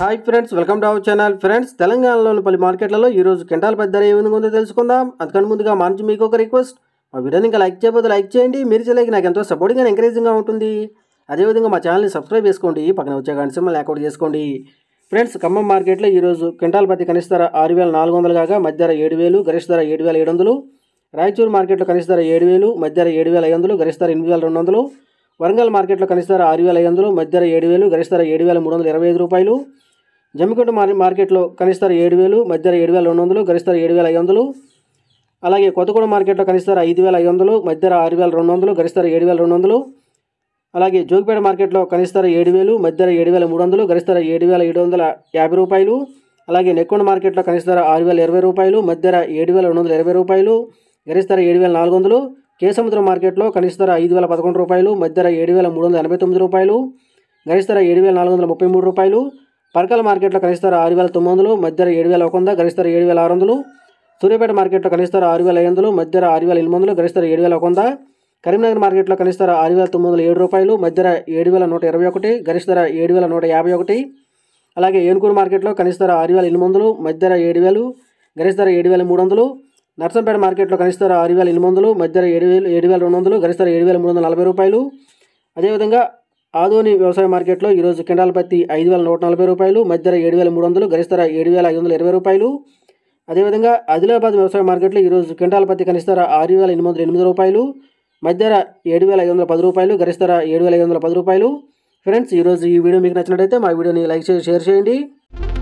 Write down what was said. Hi friends, welcome to our channel. Friends, Telangana Pali Market Lalo, Euros Kental Padare even on the Telskunda, Atkanmuga Manjimiko request. If you don't like Chapel, like Chandy, Mirchelakanto, supporting and encouraging out on the Adevanga Machal, subscribe Escondi, Pakanochak and Samal Accord Escondi. Friends, Kama Market La Euros Kental Patikanistara, Arival Nalgondalaga, Madara Yedvelu, Garestara Yedval Edondulu, Raichur Market Locanistara Yedvelu, Madara Yedval Ayandulu, Garestara Inval Ronandulu, Varangal Market Locanistara Arival Ayandulu, Madara Yedvelu, Garestara Yedval Muran Rupailu. Jamaica market lo Kanistar Yedvelu, Major Yedwell Ronondolo, Garistar Yedwell Ayondolo, Alake Kotokoda market lo Kanistar Idwell Ayondolo, Major Arival Ronondolo, Garistar Yedwell Ronondolo, Alake Jogpet market lo Kanistar Yedvelu, Major Yedwell Murandolo, Garistar Yedwell Idondola, Yabro Pailu, Alake Nekon market lo Kanistar Arival Ervero Pailu, Major Yedwell Ronondolo, Ervero Pailu, Garistar Yedwell Nalgondolo, Kesamudra market lo Kanistar Idwell Patcontro Pailu, Major Yedwell Murand Anabetumdro Pailu, Garistar Yedwell Nalgondolo Mopemuro Pailu. Parkal market lo Kanistar Arival Tomondolo, Major Yedwell Okonda, Garistar Yedwell Arondolo, Surabad market lo Kanistar Arival Ayandolo, Major Arival Ilmondolo, Garistar Yedwell Okonda, Karimnagar market lo Kanistar Arival Tomondolo, 7 Rupayulu, Major Yedwell Nota 21, Garistar Yedwell Nota 51, Alage Yankur market lo Kanistar Arival Ilmondolo, Major Yedwell, Garistar Yedwell 300, Narsanpet market lo Kanistar Arival Ilmondolo, Major Yedwell 200, Garistar Yedwell 340 Rupayulu, Ade Vidhanga Adoni Vyavasaya Market lo Euros Kendalpatti 5140 Rupayulu, Madhya 7300, Garistara 7520 Rupayulu, Ade Vidhanga Adilabad Vyavasaya Market lo Euros Kendalpatti Kanistara 6808 Rupayulu, Madhya 7510 Rupayulu, Garistara 7510 Rupayulu. Friends, Euros ee video meeku nachinatlayite my video ni like cheyandi, share cheyandi.